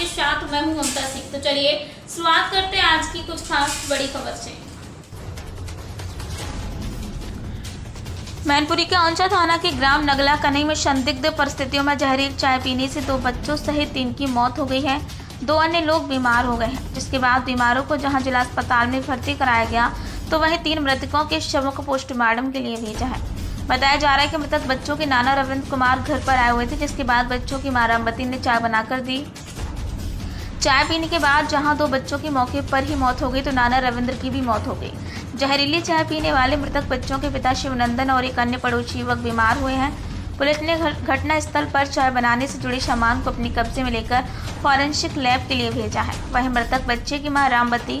आपके साथ मैं हूं औंछा सिंह। तो चलिए स्वागत करते हैं आज की कुछ खास बड़ी खबर से। मैनपुरी के औंछा थाना के ग्राम नगला कन्हई में संदिग्ध परिस्थितियों में जहरीली चाय पीने से 2 बच्चों सहित 3 की मौत हो गई है। 2 अन्य लोग बीमार हो गए हैं, जिसके बाद बीमारों को जहां जिला अस्पताल में भर्ती कराया गया तो वहीं 3 मृतकों के शवों को पोस्टमार्टम के लिए भेजा है। बताया जा रहा है कि मृतक बच्चों के नाना रविंद्र कुमार घर पर आए हुए थे, जिसके बाद बच्चों की मां रामवती ने चाय बनाकर दी। चाय पीने के बाद जहां 2 बच्चों की मौके पर ही मौत हो गई तो नाना रविंद्र की भी मौत हो गई। जहरीली चाय पीने वाले मृतक बच्चों के पिता शिवनंदन और एक अन्य पड़ोसी युवक बीमार हुए हैं। पुलिस ने घटना स्थल पर चाय बनाने से जुड़े सामान को अपने कब्जे में लेकर फॉरेंसिक लैब के लिए भेजा है। वहीं मृतक बच्चे की मां रामवती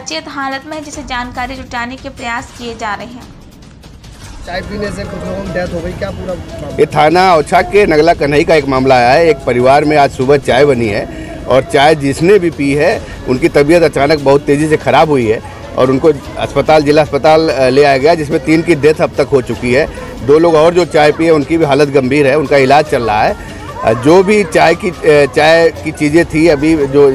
अचेत हालत में है, जिसे जानकारी जुटाने के प्रयास किए जा रहे हैं। चाय पीने से कुछ लोगों की डेथ हो गई, क्या पूरा? ये थाना औंछा के नगला कन्हई का एक मामला आया है। एक परिवार में आज सुबह चाय बनी है और चाय जिसने भी पी है उनकी तबीयत अचानक बहुत तेज़ी से ख़राब हुई है और उनको अस्पताल जिला अस्पताल ले आया गया, जिसमें 3 की डेथ अब तक हो चुकी है। 2 लोग और जो चाय पिए उनकी भी हालत गंभीर है, उनका इलाज चल रहा है। जो भी चाय की चीज़ें थी अभी जो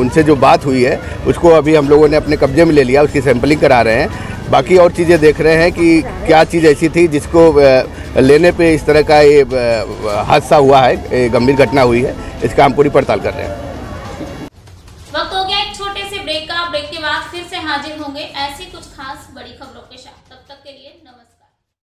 उनसे जो बात हुई है उसको अभी हम लोगों ने अपने कब्जे में ले लिया, उसकी सैंपलिंग करा रहे हैं। बाकी और चीज़ें देख रहे हैं कि क्या चीज़ ऐसी थी जिसको लेने पे इस तरह का ये हादसा हुआ है, गंभीर घटना हुई है, इसका हम पूरी पड़ताल कर रहे हैं। वक्त हो गया एक छोटे से ब्रेक का। ब्रेक के बाद फिर से हाजिर होंगे ऐसी कुछ खास बड़ी खबरों के साथ। तब तक के लिए